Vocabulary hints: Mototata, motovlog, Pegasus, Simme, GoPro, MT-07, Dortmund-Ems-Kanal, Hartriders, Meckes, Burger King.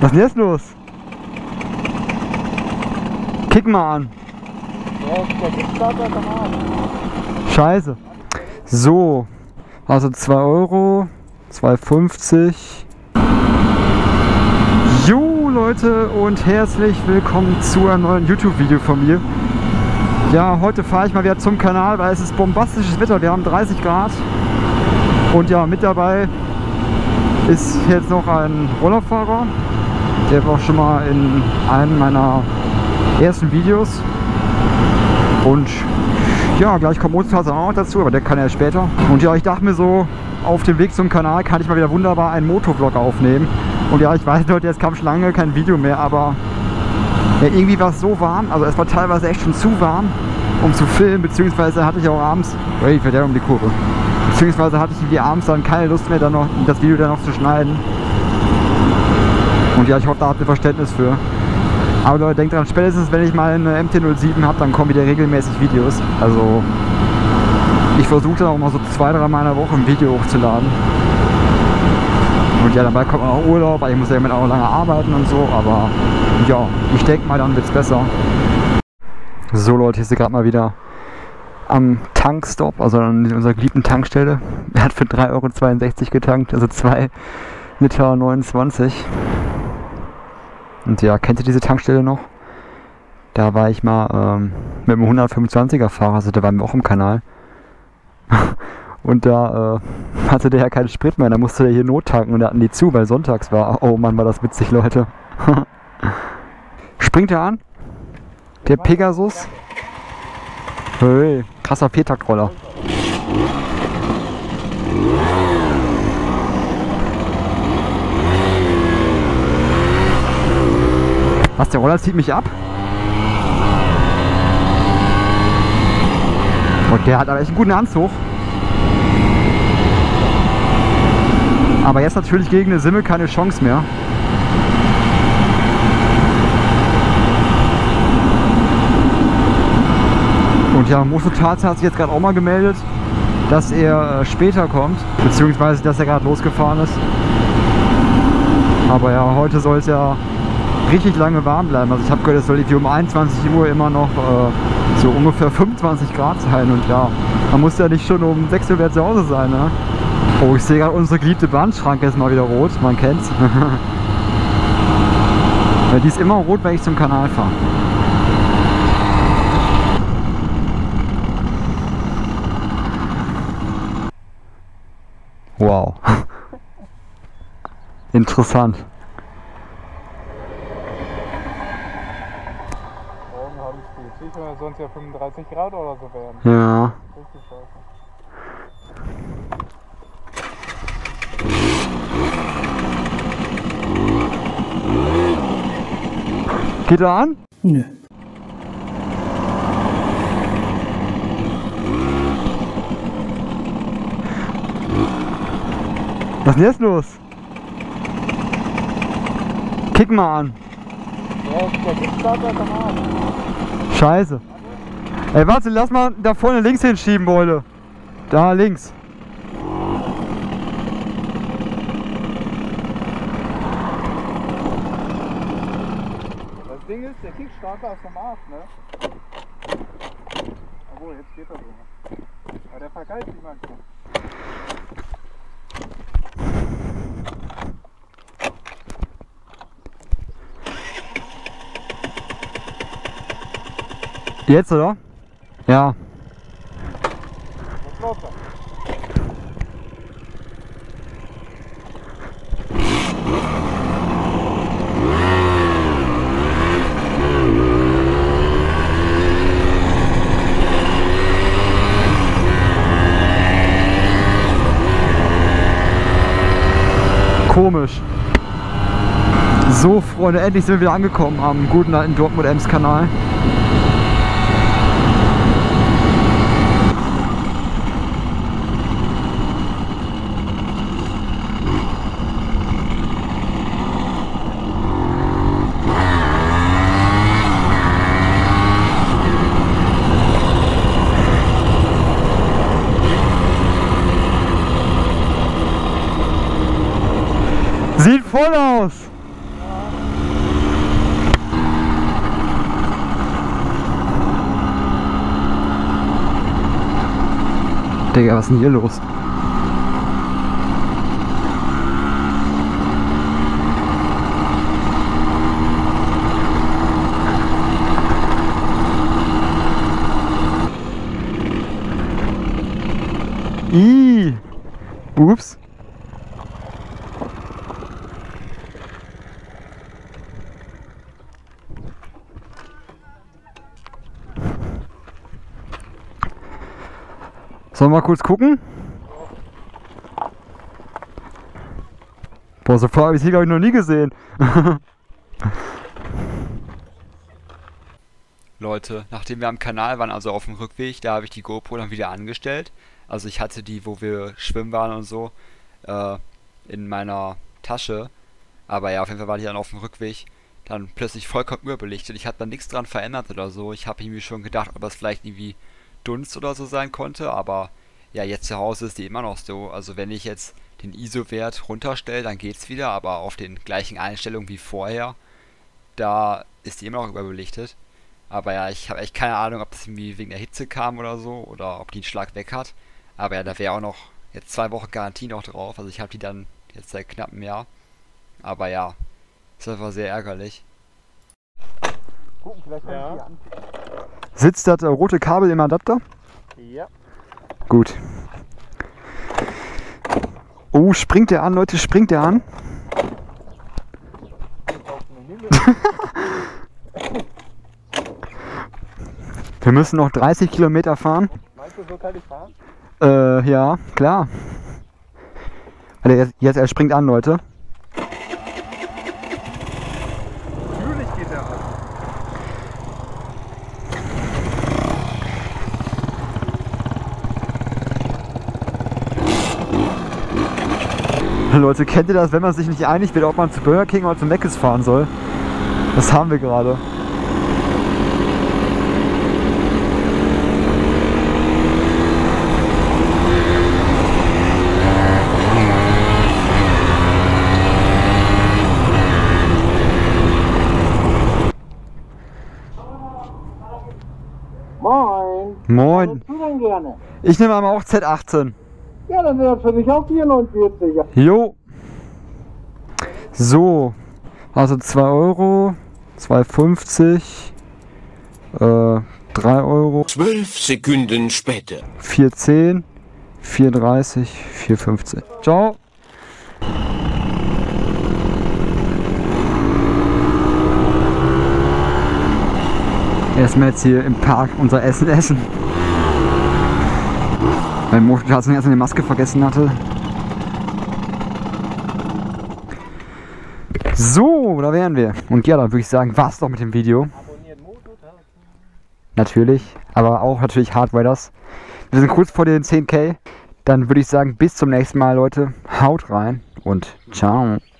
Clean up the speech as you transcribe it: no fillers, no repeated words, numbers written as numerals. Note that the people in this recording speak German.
Was ist denn jetzt los? Kick mal an. Scheiße. So, also 2 Euro, 2,50. Jo Leute und herzlich willkommen zu einem neuen YouTube-Video von mir. Ja, heute fahre ich mal wieder zum Kanal, weil es ist bombastisches Wetter. Wir haben 30 Grad. Und ja, mit dabei ist jetzt noch ein Rollerfahrer. Der war schon mal in einem meiner ersten Videos. Und ja, gleich kommt Mototata auch noch dazu, aber der kann ja später. Und ja, ich dachte mir so, auf dem Weg zum Kanal kann ich mal wieder wunderbar einen Motovlog aufnehmen. Und ja, ich weiß Leute, jetzt kam schon lange kein Video mehr, aber ja, irgendwie war es so warm, also es war teilweise echt schon zu warm, um zu filmen, beziehungsweise hatte ich auch abends, ich werde ja um die Kurve, beziehungsweise hatte ich irgendwie abends dann keine Lust mehr, dann noch, das Video dann noch zu schneiden. Und ja, ich hoffe, da habt ihr Verständnis für. Aber Leute, denkt dran, spätestens wenn ich mal eine MT-07 habe, dann kommen wieder regelmäßig Videos. Also ich versuche dann auch mal so 2-3 Mal in der Woche ein Video hochzuladen. Und ja, dabei kommt man auch Urlaub, weil ich muss ja immer auch lange arbeiten und so, aber ja, ich denke mal, dann wird es besser. So Leute, ich sehe gerade mal wieder am Tankstop, also an unserer geliebten Tankstelle. Er hat für 3,62 Euro getankt, also 2,29 Liter. Und ja, kennt ihr diese Tankstelle noch? Da war ich mal mit einem 125er Fahrer, also der war mir auch im Kanal. Und da hatte der ja keinen Sprit mehr, da musste der hier nottanken und da hatten die zu, weil sonntags war. Oh Mann, war das witzig, Leute. Springt er an? Der Pegasus? Hey, krasser Viertaktroller. Was, der Roller zieht mich ab? Und der hat aber echt einen guten Anzug. Aber jetzt natürlich gegen eine Simme keine Chance mehr. Und ja, Mototata hat sich jetzt gerade auch mal gemeldet, dass er später kommt, beziehungsweise dass er gerade losgefahren ist. Aber ja, heute soll es ja richtig lange warm bleiben. Also ich habe gehört, es soll irgendwie um 21 Uhr immer noch so ungefähr 25 Grad sein. Und ja, man muss ja nicht schon um 6 Uhr zu Hause sein, ne? Oh, ich sehe gerade, unsere geliebte Bahnschranke ist mal wieder rot, man kennt's. Ja, die ist immer rot, wenn ich zum Kanal fahre. Wow. Interessant. Morgen habe ich die Tiefe, sonst ja 35 Grad oder so werden. Ja. Richtig scheiße. Geht er an? Nö. Was ist denn jetzt los? Kick mal an. Scheiße. Ey, warte, lass mal da vorne links hinschieben, Leute. Da links. Der Kickstarter ist vom Arsch, ne? Obwohl, jetzt geht er so. Aber der vergeilt sich manchmal. Jetzt, oder? Ja. Jetzt läuft er. Komisch. So Freunde, endlich sind wir wieder angekommen am guten alten Dortmund-Ems-Kanal. Sieht voll aus! Ja. Digga, was ist denn hier los? Ihhh. Ups. Sollen wir mal kurz gucken? Boah, so voll habe ich hier, glaube ich, noch nie gesehen. Leute, nachdem wir am Kanal waren, also auf dem Rückweg, da habe ich die GoPro dann wieder angestellt. Also ich hatte die, wo wir schwimmen waren und so, in meiner Tasche. Aber ja, auf jeden Fall war die dann auf dem Rückweg dann plötzlich vollkommen überbelichtet. Ich habe dann nichts dran verändert oder so. Ich habe irgendwie schon gedacht, ob das vielleicht irgendwie Dunst oder so sein konnte, aber ja, jetzt zu Hause ist die immer noch so. Also wenn ich jetzt den ISO-Wert runterstelle, dann geht's wieder, aber auf den gleichen Einstellungen wie vorher, da ist die immer noch überbelichtet. Aber ja, ich habe echt keine Ahnung, ob das irgendwie wegen der Hitze kam oder so, oder ob die einen Schlag weg hat. Aber ja, da wäre auch noch jetzt 2 Wochen Garantie noch drauf. Also ich habe die dann jetzt seit knapp einem Jahr. Aber ja, das war sehr ärgerlich. Gucken, vielleicht mal hier an. Sitzt das rote Kabel im Adapter? Ja. Gut. Oh, springt der an, Leute, springt der an? Wir müssen noch 30 Kilometer fahren. Meinst du, so kann ich fahren? Ja, klar. Also jetzt, er springt an, Leute. Natürlich geht er an. Leute, kennt ihr das, wenn man sich nicht einig wird, ob man zu Burger King oder zu Meckes fahren soll? Das haben wir gerade. Moin! Moin! Was willst du denn gerne? Ich nehme einmal auch Z18. Ja, dann wäre das für mich auch 44er. Jo. So. Also 2 Euro, 2,50, 3 Euro. 12 Sekunden später. 4,10, 4,30, 4,50. Ciao. Erstmal jetzt hier im Park unser Essen essen. Weil Mototata erst eine Maske vergessen hatte. So, da wären wir. Und ja, dann würde ich sagen, war's doch mit dem Video. Abonniert Mototata. Natürlich, aber auch natürlich Hartriders. Wir sind kurz vor den 10K. Dann würde ich sagen, bis zum nächsten Mal, Leute. Haut rein und ciao.